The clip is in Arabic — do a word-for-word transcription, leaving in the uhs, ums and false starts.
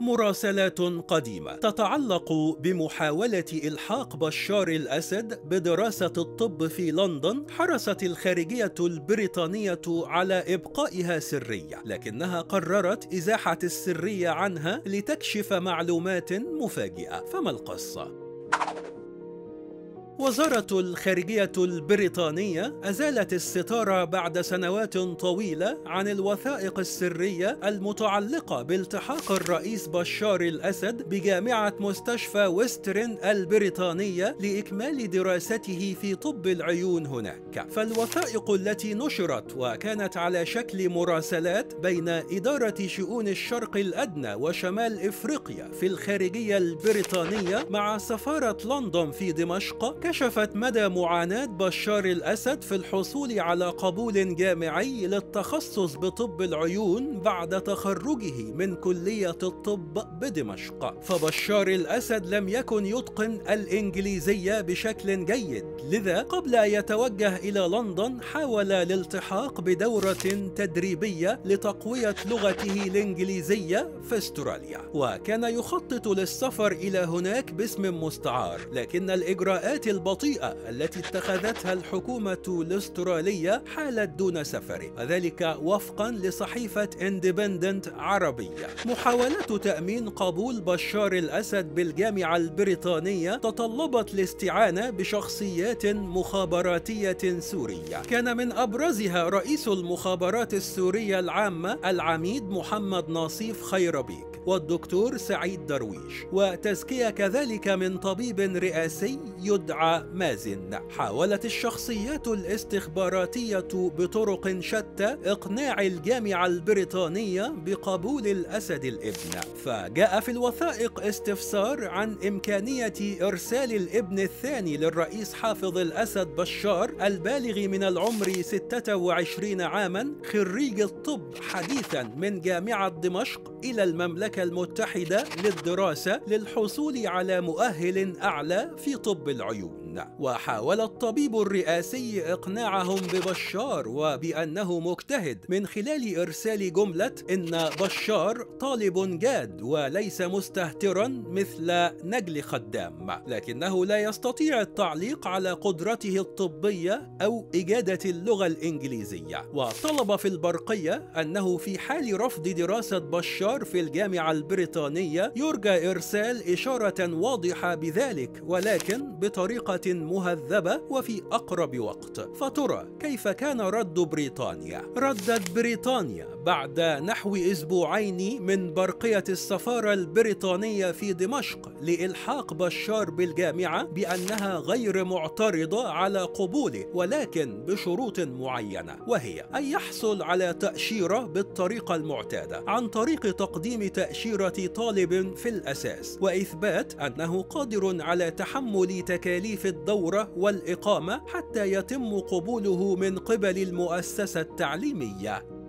مراسلات قديمة تتعلق بمحاولة إلحاق بشار الأسد بدراسة الطب في لندن حرصت الخارجية البريطانية على إبقائها سرية، لكنها قررت إزاحة السرية عنها لتكشف معلومات مفاجئة. فما القصة؟ وزارة الخارجية البريطانية أزالت الستارة بعد سنوات طويلة عن الوثائق السرية المتعلقة بالتحاق الرئيس بشار الأسد بجامعة مستشفى ويسترن البريطانية لإكمال دراسته في طب العيون هناك. فالوثائق التي نشرت وكانت على شكل مراسلات بين إدارة شؤون الشرق الأدنى وشمال إفريقيا في الخارجية البريطانية مع سفارة لندن في دمشق كشفت مدى معاناة بشار الأسد في الحصول على قبول جامعي للتخصص بطب العيون بعد تخرجه من كلية الطب بدمشق. فبشار الأسد لم يكن يتقن الإنجليزية بشكل جيد، لذا قبل أن يتوجه إلى لندن حاول الالتحاق بدورة تدريبية لتقوية لغته الإنجليزية في استراليا، وكان يخطط للسفر إلى هناك باسم مستعار، لكن الإجراءات البطيئة التي اتخذتها الحكومة الاسترالية حالت دون سفره، وذلك وفقا لصحيفة اندبندنت عربية. محاولة تأمين قبول بشار الأسد بالجامعة البريطانية تطلبت الاستعانة بشخصيات مخابراتية سورية، كان من أبرزها رئيس المخابرات السورية العامة العميد محمد ناصيف خيربيك والدكتور سعيد درويش، وتزكية كذلك من طبيب رئاسي يدعى مازن. حاولت الشخصيات الاستخباراتية بطرق شتى إقناع الجامعة البريطانية بقبول الأسد الابن، فجاء في الوثائق استفسار عن إمكانية إرسال الابن الثاني للرئيس حافظ الأسد بشار البالغ من العمر ستة وعشرين عاما خريج الطب حديثا من جامعة دمشق إلى المملكة المتحدة للدراسة للحصول على مؤهل أعلى في طب العيون. وحاول الطبيب الرئاسي إقناعهم ببشار وبأنه مجتهد من خلال إرسال جملة إن بشار طالب جاد وليس مستهترا مثل نجل خدام، لكنه لا يستطيع التعليق على قدرته الطبية أو إجادة اللغة الإنجليزية. وطلب في البرقية أنه في حال رفض دراسة بشار في الجامعة البريطانية يرجى إرسال إشارة واضحة بذلك، ولكن بطريقة مهذبة وفي أقرب وقت. فترى كيف كان رد بريطانيا؟ ردت بريطانيا بعد نحو أسبوعين من برقية السفارة البريطانية في دمشق لإلحاق بشار بالجامعة بأنها غير معترضة على قبوله، ولكن بشروط معينة، وهي أن يحصل على تأشيرة بالطريقة المعتادة عن طريق تقديم تأشيرة طالب في الأساس، وإثبات أنه قادر على تحمل تكاليف الدورة والإقامة حتى يتم قبوله من قبل المؤسسة التعليمية.